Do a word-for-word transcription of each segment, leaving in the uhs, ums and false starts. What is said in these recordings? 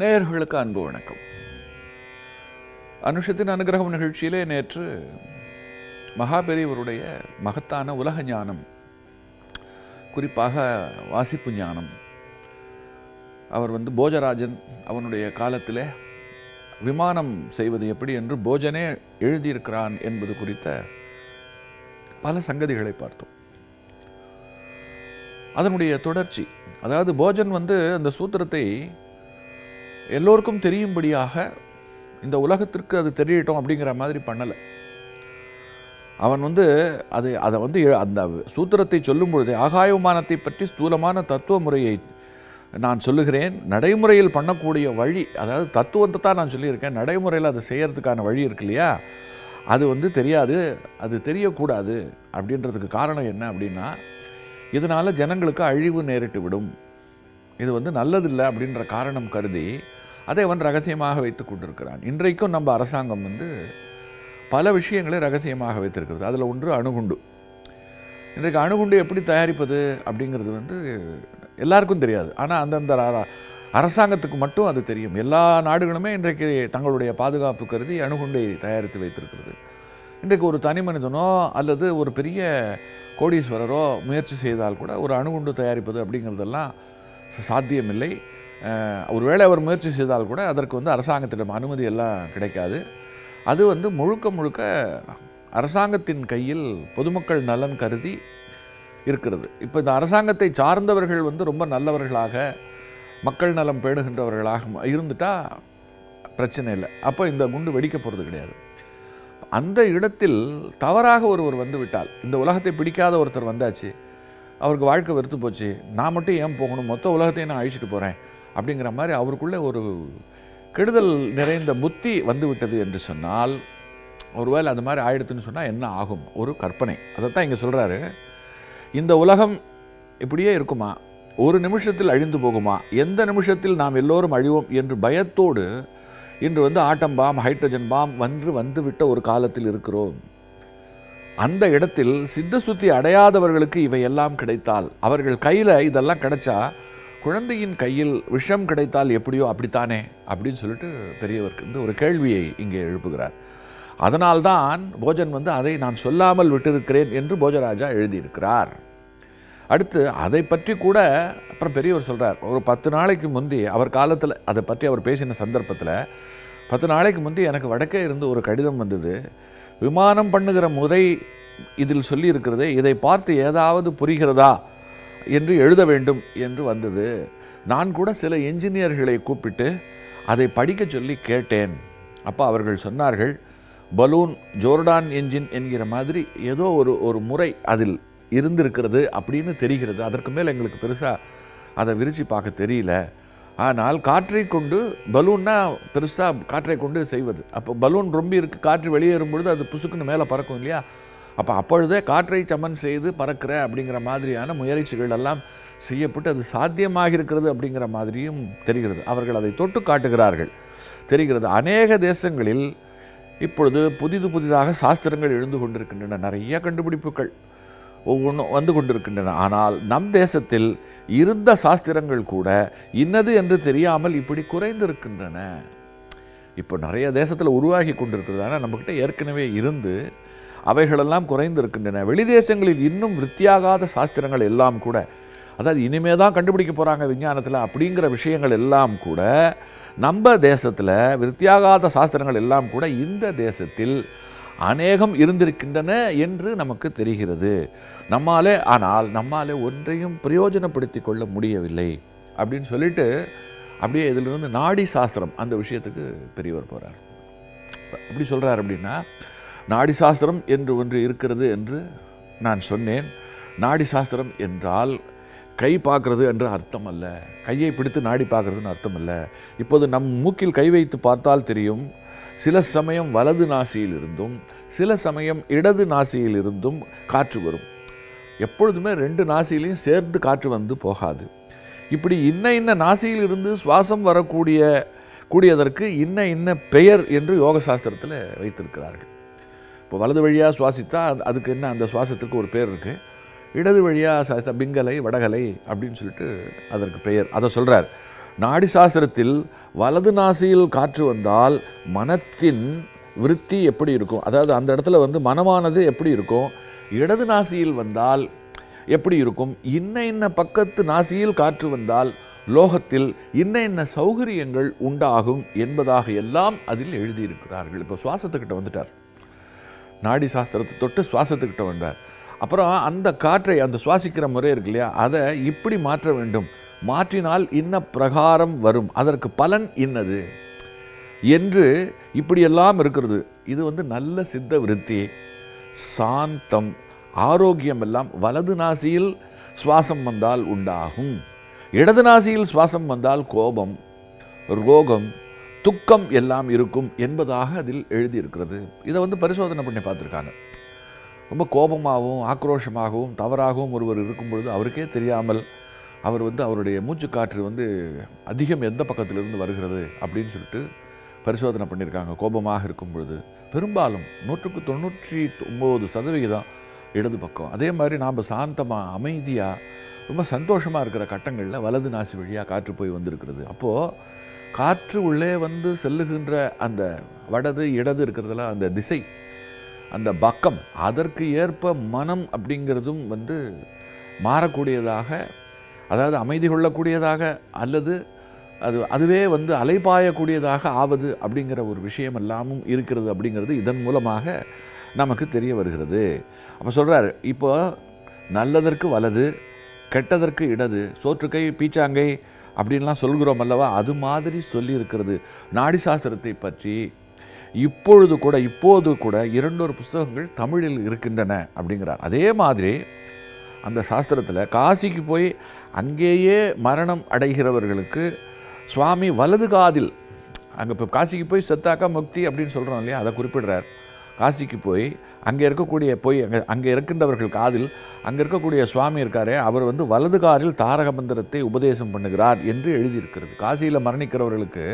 நேயர்களுக்கு அன்பு வணக்கம். அனுஷத்தின் அனுகிரகம் நிகழ்ச்சியிலே நேற்று மகாபெரியவருடைய மகத்தான உலக ஞானம், குறிப்பாக வாசிப்பு ஞானம், அவர் வந்து போஜராஜன் அவனுடைய காலத்தில் விமானம் செய்வது எப்படி என்று போஜனே எழுதியிருக்கிறான் என்பது குறித்த பல சங்கதிகளை பார்த்தோம். அதனுடைய தொடர்ச்சி, அதாவது போஜன் வந்து அந்த சூத்திரத்தை எல்லோருக்கும் தெரியும்படியாக இந்த உலகத்திற்கு அது தெரியட்டும் அப்படிங்கிற மாதிரி பண்ணலை. அவன் வந்து அது அதை வந்து அந்த சூத்திரத்தை சொல்லும் பொழுது ஆகாய விமானத்தை பற்றி ஸ்தூலமான தத்துவ முறையை நான் சொல்லுகிறேன், நடைமுறையில் பண்ணக்கூடிய வழி, அதாவது தத்துவத்தை தான் நான் சொல்லியிருக்கேன், நடைமுறையில் அதை செய்கிறதுக்கான வழி இருக்கு இல்லையா, அது வந்து தெரியாது, அது தெரியக்கூடாது. அப்படின்றதுக்கு காரணம் என்ன அப்படின்னா, இதனால் ஜனங்களுக்கு அழிவு நேரிட்டு விடும், இது வந்து நல்லதில்லை அப்படின்ற காரணம் கருதி அதை அவன் ரகசியமாக வைத்து கொண்டிருக்கிறான். இன்றைக்கும் நம்ம அரசாங்கம் வந்து பல விஷயங்களை ரகசியமாக வைத்திருக்கிறது. அதில் ஒன்று அணுகுண்டு. இன்றைக்கு அணுகுண்டு எப்படி தயாரிப்பது அப்படிங்கிறது வந்து எல்லாருக்கும் தெரியாது, ஆனால் அந்தந்த அரசாங்கத்துக்கு மட்டும் அது தெரியும். எல்லா நாடுகளுமே இன்றைக்கு தங்களுடைய பாதுகாப்பு கருதி அணுகுண்டை தயாரித்து வைத்திருக்கிறது. இன்றைக்கு ஒரு தனி மனிதனோ அல்லது ஒரு பெரிய கோடீஸ்வரரோ முயற்சி செய்தால் கூட ஒரு அணுகுண்டு தயாரிப்பது அப்படிங்கிறதெல்லாம் சாத்தியமில்லை. ஒருவேளை அவர் முயற்சி செய்தால் கூட அதற்கு வந்து அரசாங்கத்திடம் அனுமதி எல்லாம் கிடைக்காது. அது வந்து முழுக்க முழுக்க அரசாங்கத்தின் கையில் பொதுமக்கள் நலன் கருதி இருக்கிறது. இப்போ இந்த அரசாங்கத்தை சார்ந்தவர்கள் வந்து ரொம்ப நல்லவர்களாக மக்கள் நலம் பேணுகின்றவர்களாக இருந்துட்டால் பிரச்சனை இல்லை, அப்போ இந்த குண்டு வெடிக்க போகிறது கிடையாது. அந்த இடத்தில் தவறாக ஒருவர் வந்து விட்டால், இந்த உலகத்தை பிடிக்காத ஒருத்தர் வந்தாச்சு, அவருக்கு வாழ்க்கை வெறுத்து போச்சு, நான் மட்டும் ஏன் போகணும், மொத்த உலகத்தையும் நான் அழிச்சிட்டு போகிறேன் அப்படிங்கிற மாதிரி அவருக்குள்ளே ஒரு கெடுதல் நிறைந்த புத்தி வந்துவிட்டது என்று சொன்னால், ஒருவேளை அது மாதிரி ஆயிடுத்துன்னு சொன்னால் என்ன ஆகும்? ஒரு கற்பனை. அதைத்தான் இங்கே சொல்கிறாரு. இந்த உலகம் இப்படியே இருக்குமா? ஒரு நிமிஷத்தில் அழிந்து போகுமா? எந்த நிமிஷத்தில் நாம் எல்லோரும் அழிவோம் என்று பயத்தோடு இன்று வந்து ஆட்டம் பாம், ஹைட்ரஜன் பாம் வந்து வந்துவிட்ட ஒரு காலத்தில் இருக்கிறோம். அந்த இடத்தில் சித்த சுத்தி அடையாதவர்களுக்கு இவையெல்லாம் கிடைத்தால், அவர்கள் கையில் இதெல்லாம் கிடைச்சா, குழந்தையின் கையில் விஷம் கிடைத்தால் எப்படியோ அப்படித்தானே அப்படின்னு சொல்லிட்டு பெரியவருக்கு வந்து ஒரு கேள்வியை இங்கே எழுப்புகிறார். அதனால்தான் போஜன் வந்து அதை நான் சொல்லாமல் விட்டிருக்கிறேன் என்று போஜராஜா எழுதியிருக்கிறார். அடுத்து அதை பற்றி கூட அப்புறம் பெரியவர் சொல்கிறார். ஒரு பத்து நாளைக்கு முந்தி அவர் காலத்தில் அதை பற்றி அவர் பேசின சந்தர்ப்பத்தில், பத்து நாளைக்கு முந்தி எனக்கு வடக்கே இருந்து ஒரு கடிதம் வந்தது. விமானம் பண்ணுகிற முறை இதில் சொல்லியிருக்கிறது, இதை பார்த்து ஏதாவது புரிகிறதா என்று எழுத வேண்டும் என்று வந்தது. நான் கூட சில என்ஜினியர்களை கூப்பிட்டு அதை படிக்க சொல்லி கேட்டேன். அப்போ அவர்கள் சொன்னார்கள், பலூன் ஜோர்டான் என்ஜின் என்கிற மாதிரி ஏதோ ஒரு ஒரு முறை அதில் இருந்திருக்கிறது அப்படின்னு தெரிகிறது. அதற்கு மேல் எங்களுக்கு பெருசாக அதை விரித்து பார்க்க தெரியல. ஆனால் காற்றை கொண்டு பலூன்னா பெருசாக காற்றை கொண்டு செய்வது, அப்போ பலூன் ரொம்ப இருக்குது, காற்று வெளியேறும் பொழுது அது புசுக்குன்னு மேலே பறக்கும் இல்லையா, அப்போ அப்பொழுதே காற்றை சமன் செய்து பறக்கிற அப்படிங்கிற மாதிரியான முயற்சிகள் எல்லாம் செய்யப்பட்டு அது சாத்தியமாக இருக்கிறது அப்படிங்கிற மாதிரியும் தெரிகிறது. அவர்கள் அதை தொட்டு காட்டுகிறார்கள், தெரிகிறது. அநேக தேசங்களில் இப்பொழுது புதிது புதிதாக சாஸ்திரங்கள் எழுந்து கொண்டிருக்கின்றன, நிறைய கண்டுபிடிப்புகள் ஒவ்வொன்று வந்து கொண்டிருக்கின்றன. ஆனால் நம் தேசத்தில் இருந்த சாஸ்திரங்கள் கூட இன்னது என்று தெரியாமல் இப்படி குறைந்திருக்கின்றன. இப்போ நிறைய தேசத்தில் உருவாகி கொண்டிருக்கிறது, ஆனால் நம்மக்கிட்ட ஏற்கனவே இருந்து அவைகளெல்லாம் குறைந்திருக்கின்றன. வெளி தேசங்களில் இன்னும் விருத்தியாகாத சாஸ்திரங்கள் எல்லாம் கூட, அதாவது இனிமே தான் கண்டுபிடிக்க போகிறாங்க விஞ்ஞானத்தில் அப்படிங்கிற விஷயங்கள் எல்லாம் கூட, நம்ம தேசத்தில் விருத்தியாகாத சாஸ்திரங்கள் எல்லாம் கூட இந்த தேசத்தில் அநேகம் இருந்திருக்கின்றன என்று நமக்கு தெரிகிறது. நம்மாலே ஆனால் நம்மாலே ஒன்றையும் பிரயோஜனப்படுத்தி கொள்ள முடியவில்லை அப்படின்னு சொல்லிட்டு அப்படியே இதிலிருந்து நாடி சாஸ்திரம் அந்த விஷயத்துக்கு பெரியவர் போகிறார். எப்படி சொல்கிறார் அப்படின்னா, நாடி சாஸ்திரம் என்று ஒன்று இருக்கிறது என்று நான் சொன்னேன். நாடி சாஸ்திரம் என்றால் கை பார்க்கறது என்று அர்த்தம் அல்ல, கையை பிடித்து நாடி பார்க்கறதுன்னு அர்த்தம் அல்ல. இப்போது நம் மூக்கில் கை வைத்து பார்த்தால் தெரியும், சில சமயம் வலது நாசியில் இருந்தும் சில சமயம் இடது நாசியில் இருந்தும் காற்று வரும். எப்பொழுதுமே ரெண்டு நாசியிலையும் சேர்ந்து காற்று வந்து போகாது. இப்படி இன்ன இன்ன நாசியில் இருந்து சுவாசம் வரக்கூடிய கூடியதற்கு இன்ன இன்ன பெயர் என்று யோக சாஸ்திரத்தில் வைத்திருக்கிறார்கள். இப்போ வலது வழியாக சுவாசித்தா அதுக்கு என்ன, அந்த சுவாசத்துக்கு ஒரு பேர் இருக்குது. இடது வழியாக சுவாசித்தா பிங்கலை வடகலை அப்படின்னு சொல்லிட்டு அதற்கு பெயர். அதை சொல்கிறார். நாடிசாஸ்திரத்தில் வலது நாசியில் காற்று வந்தால் மனத்தின் விருத்தி எப்படி இருக்கும், அதாவது அந்த இடத்துல வந்து மனமானது எப்படி இருக்கும், இடது நாசியில் வந்தால் எப்படி இருக்கும், இன்ன இன்ன பக்கத்து நாசியில் காற்று வந்தால் லோகத்தில் இன்ன இன்ன சௌகரியங்கள் உண்டாகும் என்பதாக எல்லாம் அதில் எழுதியிருக்கிறார்கள். இப்போ சுவாசத்துக்கிட்ட வந்துட்டார், நாடி சாஸ்திரத்தை தொட்டு சுவாசத்துக்கிட்ட வந்தார். அப்புறம் அந்த காற்றை, அந்த சுவாசிக்கிற முறை இருக்கு இல்லையா, அதை இப்படி மாற்ற வேண்டும், மாற்றினால் இன்ன பிரகாரம் வரும், அதற்கு பலன் இன்னது என்று இப்படியெல்லாம் இருக்கிறது. இது வந்து நல்ல சித்த விருத்தி, சாந்தம், ஆரோக்கியம் எல்லாம் வலது நாசியில் சுவாசம் வந்தால் உண்டாகும். இடது நாசியில் சுவாசம் வந்தால் கோபம், ரோகம், துக்கம் எல்லாம் இருக்கும் என்பதாக அதில் எழுதியிருக்கிறது. இதை வந்து பரிசோதனை பண்ணி பார்த்துருக்காங்க. ரொம்ப கோபமாகவும் ஆக்ரோஷமாகவும் தவறாகவும் ஒருவர் இருக்கும் பொழுது அவருக்கே தெரியாமல் அவர் வந்து அவருடைய மூச்சுக்காற்று வந்து அதிகம் எந்த பக்கத்திலிருந்து வருகிறது அப்படின்னு சொல்லிட்டு பரிசோதனை பண்ணியிருக்காங்க. கோபமாக இருக்கும் பொழுது பெரும்பாலும் நூற்றுக்கு தொண்ணூற்றி ஒம்பது சதவிகிதம் இடது பக்கம். அதே மாதிரி நாம் சாந்தமாக அமைதியாக ரொம்ப சந்தோஷமாக இருக்கிற கட்டங்களில் வலது நாசி வழியாக காற்று போய் வந்திருக்கிறது. அப்போது காற்று உள்ளே வந்து செல்லுகின்ற அந்த வடது இடது இருக்கிறதுல அந்த திசை, அந்த பக்கம், அதற்கு ஏற்ப மனம் அப்படிங்கிறதும் வந்து மாறக்கூடியதாக, அதாவது அமைதி கொள்ளக்கூடியதாக அல்லது அது அதுவே வந்து அலைபாயக்கூடியதாக ஆவது அப்படிங்கிற ஒரு விஷயம் எல்லாமும் இருக்கிறது அப்படிங்கிறது இதன் மூலமாக நமக்கு தெரிய வருகிறது. அப்போ சொல்கிறார், இப்போ நல்லதற்கு வலது, கெட்டதற்கு இடது, சோற்றுக்கை பீச்சாங்கை அப்படின்லாம் சொல்கிறோம் அல்லவா, அது மாதிரி சொல்லியிருக்கிறது. நாடிசாஸ்திரத்தை பற்றி இப்பொழுது கூட இப்போது கூட இரண்டொரு புஸ்தகங்கள் தமிழில் இருக்கின்றன அப்படிங்கிறார். அதே மாதிரி அந்த சாஸ்திரத்தில் காசிக்கு போய் அங்கேயே மரணம் அடைகிறவர்களுக்கு சுவாமி வலது காதில், அங்கே இப்போ காசிக்கு போய் செத்தாக்கா முக்தி அப்படின்னு சொல்கிறோம் இல்லையா, அதை குறிப்பிடுறார். காசிக்கு போய் அங்கே இருக்கக்கூடிய போய் அங்கே அங்கே இருக்கின்றவர்கள் காதில், அங்கே இருக்கக்கூடிய சுவாமி இருக்காரே அவர் வந்து வலது காதில் தாரக மந்திரத்தை உபதேசம் பண்ணுகிறார் என்று எழுதியிருக்கிறது. காசியில் மரணிக்கிறவர்களுக்கு,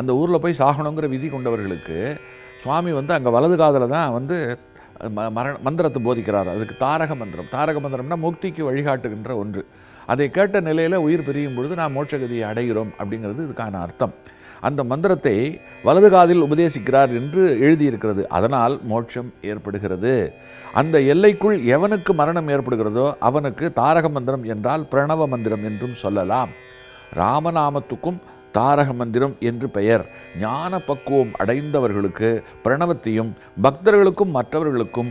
அந்த ஊரில் போய் சாகணுங்கிற விதி கொண்டவர்களுக்கு சுவாமி வந்து அங்கே வலது காதில் தான் வந்து மரண மந்திரத்தை போதிக்கிறார். அதுக்கு தாரக மந்திரம். தாரக மந்திரம்னா முக்திக்கு வழிகாட்டுகின்ற ஒன்று. அதை கேட்ட நிலையில் உயிர் பிரியும் பொழுது நாம் மோட்சகதியை அடைகிறோம் அப்படிங்கிறது இதுக்கான அர்த்தம். அந்த மந்திரத்தை வலது காதில் உபதேசிக்கிறார் என்று எழுதியிருக்கிறது. அதனால் மோட்சம் ஏற்படுகிறது. அந்த எல்லைக்குள் எவனுக்கு மரணம் ஏற்படுகிறதோ அவனுக்கு தாரக மந்திரம் என்றால் பிரணவ மந்திரம் என்றும் சொல்லலாம். ராமநாமத்துக்கும் தாரக மந்திரம் என்று பெயர். ஞான பக்குவம் அடைந்தவர்களுக்கு பிரணவத்தையும், பக்தர்களுக்கும் மற்றவர்களுக்கும்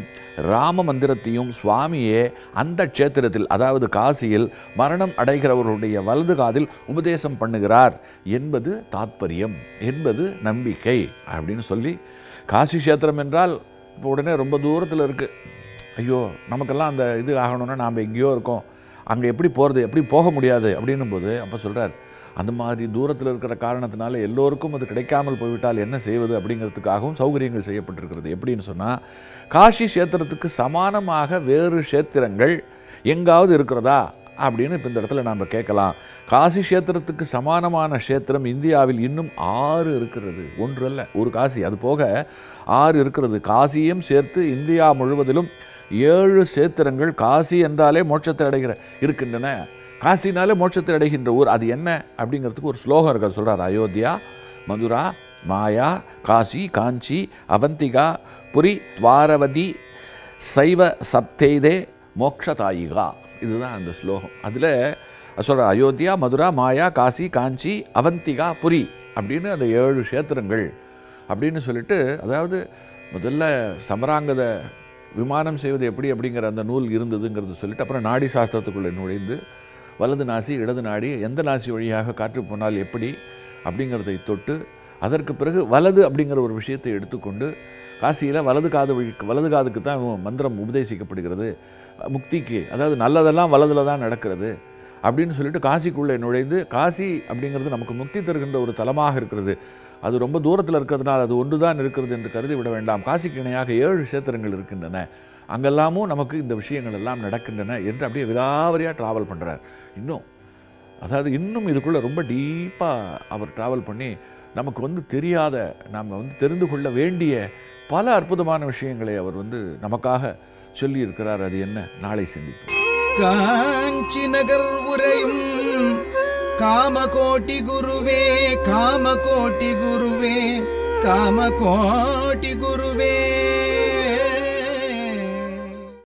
ராம மந்திரத்தையும் சுவாமியே அந்த க்ஷேத்திரத்தில், அதாவது காசியில் மரணம் அடைகிறவர்களுடைய வலது காதில் உபதேசம் பண்ணுகிறார் என்பது தாத்பரியம், என்பது நம்பிக்கை அப்படின்னு சொல்லி. காசி க்ஷேத்திரம் என்றால் இப்போ உடனே ரொம்ப தூரத்தில் இருக்குது. ஐயோ நமக்கெல்லாம் அந்த இது ஆகணும்னா நாம் எங்கேயோ இருக்கோம், அங்கே எப்படி போகிறது, எப்படி போக முடியாது அப்படின்னும் போது அப்போ சொல்கிறார், அந்த மாதிரி தூரத்தில் இருக்கிற காரணத்தினால எல்லோருக்கும் அது கிடைக்காமல் போய்விட்டால் என்ன செய்வது அப்படிங்கிறதுக்காகவும் சௌகரியங்கள் செய்யப்பட்டிருக்கிறது. எப்படின்னு சொன்னால், காசி க்ஷேத்திரத்துக்கு சமானமாக வேறு க்ஷேத்திரங்கள் எங்காவது இருக்கிறதா அப்படின்னு இப்போ இந்த இடத்துல நாம் கேட்கலாம். காசி க்ஷேத்திரத்துக்கு சமானமான க்ஷேத்திரம் இந்தியாவில் இன்னும் ஆறு இருக்கிறது. ஒன்று அல்ல, ஒரு காசி, அது போக ஆறு இருக்கிறது. காசியும் சேர்த்து இந்தியா முழுவதிலும் ஏழு க்ஷேத்திரங்கள் காசி என்றாலே மோட்சத்தை அடைகிற இருக்கின்றன. காசினாலே மோட்சத்தை அடைகின்ற ஊர் அது என்ன அப்படிங்கிறதுக்கு ஒரு ஸ்லோகம் இருக்காது. சொல்கிறார், அயோத்தியா, மதுரா, மாயா, காசி, காஞ்சி, அவந்திகா, புரி, துவாரவதி, சைவ சப்தேதே மோக்ஷதாயிகா. இதுதான் அந்த ஸ்லோகம். அதில் சொல்கிறார், அயோத்தியா, மதுரா, மாயா, காசி, காஞ்சி, அவந்திகா, புரி அப்படின்னு அந்த ஏழு க்ஷேத்திரங்கள் அப்படின்னு சொல்லிட்டு, அதாவது முதல்ல சமராங்கத விமானம் செய்வது எப்படி அப்படிங்கிற அந்த நூல் இருந்ததுங்கிறது சொல்லிட்டு, அப்புறம் நாடி சாஸ்திரத்துக்குள்ளே நுழைந்து வலது நாசி, இடது நாடி, எந்த நாசி வழியாக காற்று போனால் எப்படி அப்படிங்கிறதை தொட்டு, அதற்கு பிறகு வலது அப்படிங்கிற ஒரு விஷயத்தை எடுத்துக்கொண்டு, காசியில் வலது காது வழி வலது காதுக்கு தான் மந்திரம் உபதேசிக்கப்படுகிறது, முக்திக்கு, அதாவது நல்லதெல்லாம் வலதில் தான் நடக்கிறது அப்படின்னு சொல்லிட்டு காசிக்குள்ளே நுழைந்து, காசி அப்படிங்கிறது நமக்கு முக்தி தருகின்ற ஒரு தலமாக இருக்கிறது, அது ரொம்ப தூரத்தில் இருக்கிறதுனால அது ஒன்று தான் இருக்கிறது என்று கருதி விட வேண்டாம். காசிக்கு இணையாக ஏழு க்ஷேத்திரங்கள் இருக்கின்றன, அங்கெல்லாமும் நமக்கு இந்த விஷயங்கள் எல்லாம் நடக்கின்றன என்று அப்படியே விலாவரியாக ட்ராவல் பண்ணுறார். இன்னும் அதாவது இன்னும் இதுக்குள்ளே ரொம்ப டீப்பாக அவர் ட்ராவல் பண்ணி நமக்கு வந்து தெரியாத, நாம் வந்து தெரிந்து கொள்ள வேண்டிய பல அற்புதமான விஷயங்களை அவர் வந்து நமக்காக சொல்லியிருக்கிறார். அது என்ன, நாளை சந்திப்போம். காஞ்சி நகர் உரையும் कामकोटि गुरुवे कामकोटि गुरुवे कामकोटि गुरु